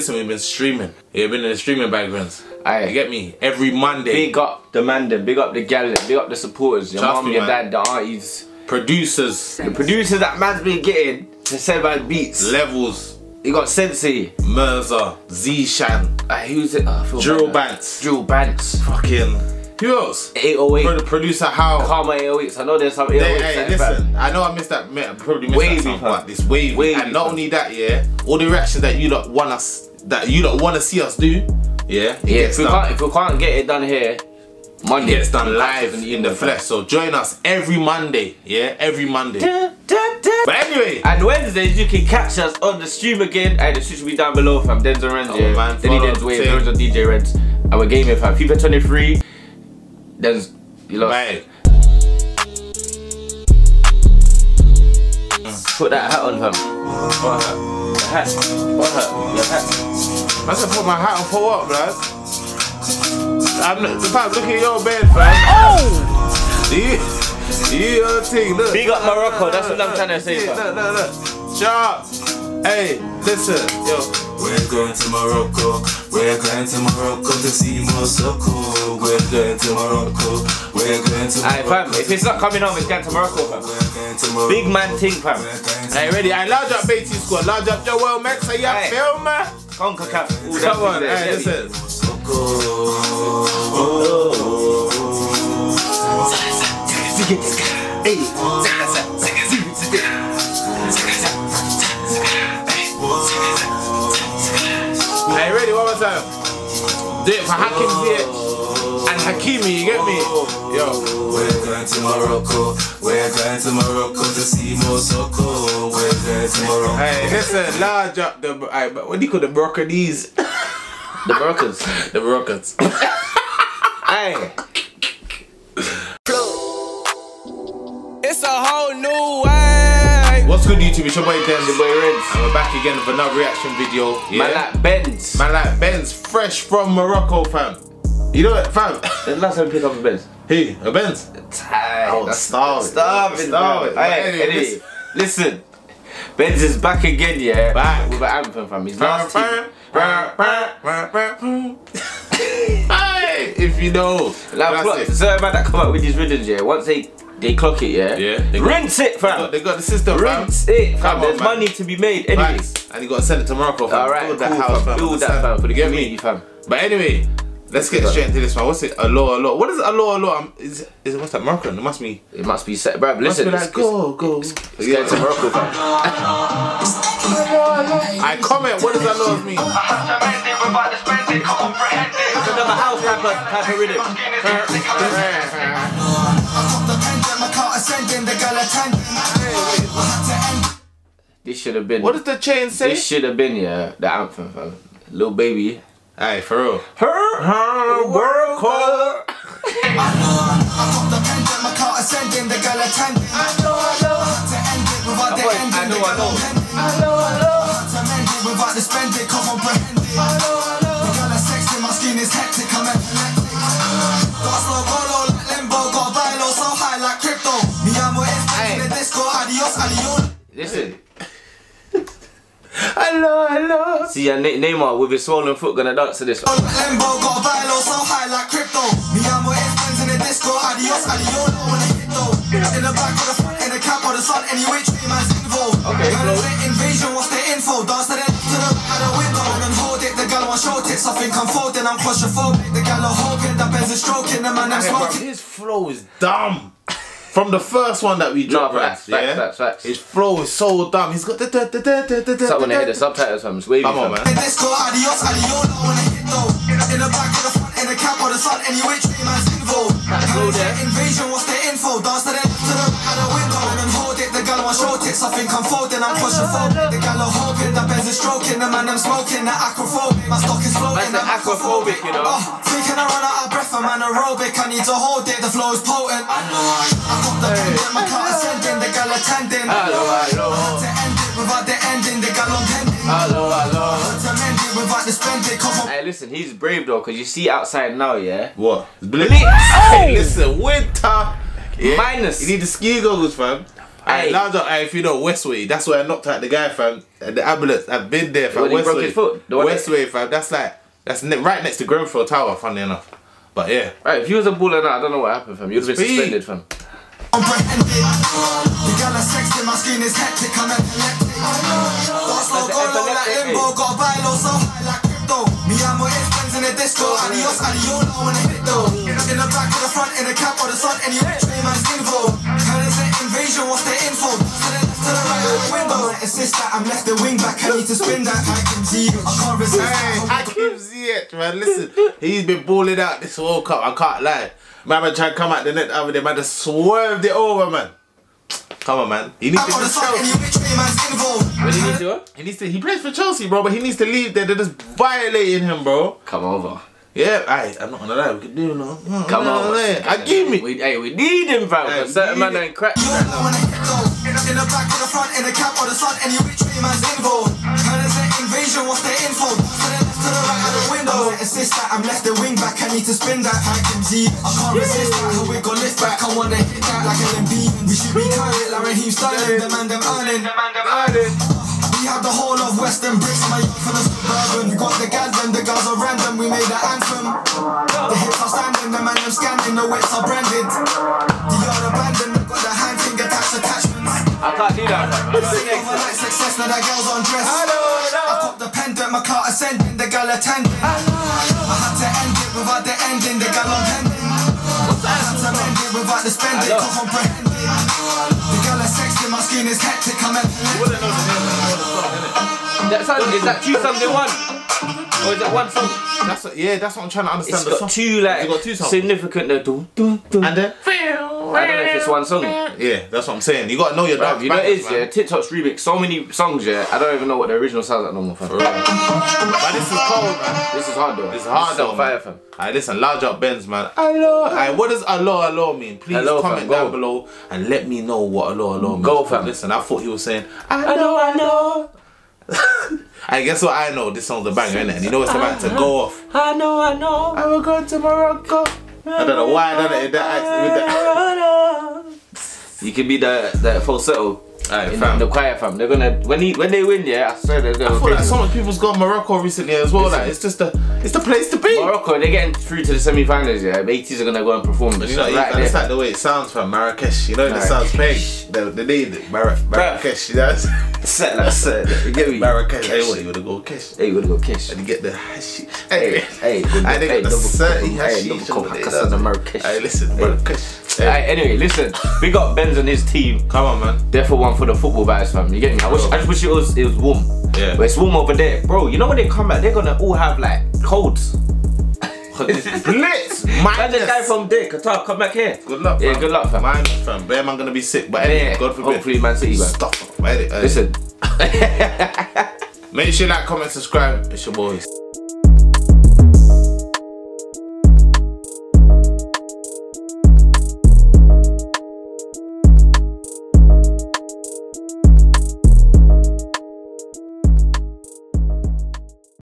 Listen, we've been streaming. We've been in the streaming backgrounds. Aye. You get me? Every Monday. Big up the man then, big up the gal then, big up the supporters. Your mum, your dad, the aunties. Producers. The producers that man's been getting to send man beats. Levels. You got Sensei. Mirza. Z-Shan. Who's it? Drill Bants. Drill Bants. Fucking. Who else? 808. Pro the producer How. Karma 808s. I know there's some 808s. Hey, listen, I know I missed that. Probably missed wavy, that song, but this wavy. Wavy. And not only that, yeah, all the reactions that you lot want us, that you lot want to see us do, yeah. Yeah. If we can't get it done here, Monday it's done live and in the flesh. So join us every Monday, yeah, every Monday. But anyway, and Wednesdays you can catch us on the stream again. And the stream will be down below from Denzel Renz, yeah, man. Denny Denz Wave, Denzel DJ Renz. Our game if FIFA 23. There's you lost. Right. Put that hat on him. What hat? Your hat. What hat? Your hat. I said put my hat on for what, bruv? I'm look at your bed, fam. Oh! You your thing, look. Big up Morocco, that's what I'm trying to say. Look. Sharp. Hey, listen, yo. We're going to Morocco, we're going to Morocco to see Morocco. We're going to Morocco, we're going to Morocco. Aye, fam, if it's not coming home, it's going to Morocco, fam. Big man thing, fam. Aye, ready? Aye, large up Beatty Squad, large up Joel Max, are you film, man? Conquer Cap. Come on, aye, listen. Hey, ready? One more time. Do it for Hakimi and Hakimi, you get me? Yo. We're going to Morocco. We're going to Morocco to see Morocco. We're going to Morocco. Hey, listen, large up the. Right, but what do you call the Moroccanese? The Moroccans. The Moroccans. Hey. It's a whole new way. What's good YouTube, it's your boy Denzel Renz and we're back again with another reaction video, yeah. Man like Benz. Man like Benz, fresh from Morocco, fam. You know it, fam? The last time we picked up a Benz. Hey, a Benz? Oh, starving. Anyway, listen, Benz is back again, yeah. Back. With an anthem, fam. His last team. If you know. Like, certain man that come up with these rhythms, yeah, once they clock it, yeah? Yeah. Rinse it, fam! They got the system, fam. Rinse it, fam. There's money to be made, anyways. And you got to send it to Morocco, fam. All right, build that house, fam. Build that, fam, for the community, fam. But anyway, let's get straight into this, fam. What's it? Aloha. What is Aloha? Is it, what's that, Moroccan? It must be... It must be set, bruv. Listen, it's... Like, go. It's going to Morocco, fam. I comment, what does Aloha mean? It's another house type of rhythm. This should have been. What does the chain say? This should have been, yeah, the anthem, fam. Little baby. Aye, for real. Her world call. Listen. Hello. See, Neymar with his swollen foot gonna dance to this. Okay. His flow is dumb. From the first one that we dropped, facts. His flow is so dumb. He's got the so when they hear the subtitles, it's wavy. Come on, man. That's an acrophobic, you know. Man aerobic, I need to hold it, the flow is potent. I know I got the pen in my car ascending, the gal attending. Hello. I had to end it without the ending, the gal on pending. Hello. I had to mend it without the spending. Hey, listen, he's brave though, because you see outside now, yeah? What? Blitz. Hey, listen, winter. Yeah. Minus. You need the ski goggles, fam. Hey, if you know Westway, that's where I knocked out the guy from the ambulance. I've been there from Westway. Broke his foot. Westway, fam. That's like right next to Grenfell Tower, funnily enough. But yeah. Right, if you was a baller now, I don't know what happened, fam. You'd have been suspended, fam. I can see it, man. Listen, he's been balling out this World Cup, I can't lie. Man tried to come out the net over there, man just swerved it over, man. Come on, man. He needs to go to Chelsea. What do you need to do? He needs to, he plays for Chelsea, bro, but he needs to leave there. They're just violating him, bro. Come over. Yeah, aye, I'm not gonna lie, we can do no. Come on, man. I give me. Hey, we need him, bro. Aye, certain man ain't crack. In the back, in the front, in the cap or the sun, any rich man's involved. How is that invasion? What's the info? To the right of the window, insist that I'm left the wing back. I need to spin that. I can see, I can't resist that. How we got lift back? I wanna hit that like an MB. We should be counted like Raheem Sterling. The man them earning. We have the whole of Western bricks, my youth from the suburban. We got the guys and the girls are random. We made the anthem. The hips are standing, the man them scanning, the wits are branded. The yard abandoned. I can't do that. Overnight success, now that girl's undressed. I caught the pendant, my car ascending, the girl attending. I had to end it without the ending, the girl unpending. I had to mend it without the spending, can't comprehend it. The girl is sexting, my skin is hectic, I'm empty. Is that 271? Or is that one song? That's what, yeah, that's what I'm trying to understand. It's got two, like, it's got two songs. Significant though. And then I don't know if it's one song. Yeah, that's what I'm saying. You gotta know your dance. You know what it is, man. Yeah. TikTok's remix so many songs, yeah. I don't even know what the original sounds like normal, fam. But this is cold, man. This is hard though. This is hard though, fire, fam. Alright, listen, large up Benz, man. Hello. Alright, what does hello, hello mean? Please comment down below and let me know what hello, hello means. Go, fam. Listen, I thought he was saying I know. I guess what I know, this song's a banger, innit? And you know it's about to go off. I know. I will go to Morocco. I don't know why I done it in that accent. You can be the falsetto. Aye, fam. The choir, fam. They're gonna when they win, yeah. I swear they're gonna. I feel like so much people's got Morocco recently as well. Like it's the place to be. Morocco, they're getting through to the semi-finals. Yeah, the 80s are gonna go and perform. You know, that's like the way it sounds from Marrakesh. You know, it sounds fake. The name Marrakesh. You know, set like set. You get me? Marrakesh. Hey, what? You wanna go kish? Hey, you wanna go kish? And you get the hashi. Hey, I think the 30 hashi. Hey, listen, Marrakesh. Anyway, listen, we got Benz and his team. Come on, man. They're for one for the football guys, fam. You get me? I just wish it was warm. Yeah. But it's warm over there, bro. You know when they come back, they're gonna all have like colds. Blitz. Minus. The guy from there, Qatar, come back here. Good luck. Yeah, fam. Good luck, fam. Minus, fam. Bear man gonna be sick, but anyway, yeah, God forbid. Hopefully, Man City. Stop. Listen. Make sure you like, comment, subscribe. It's your boys.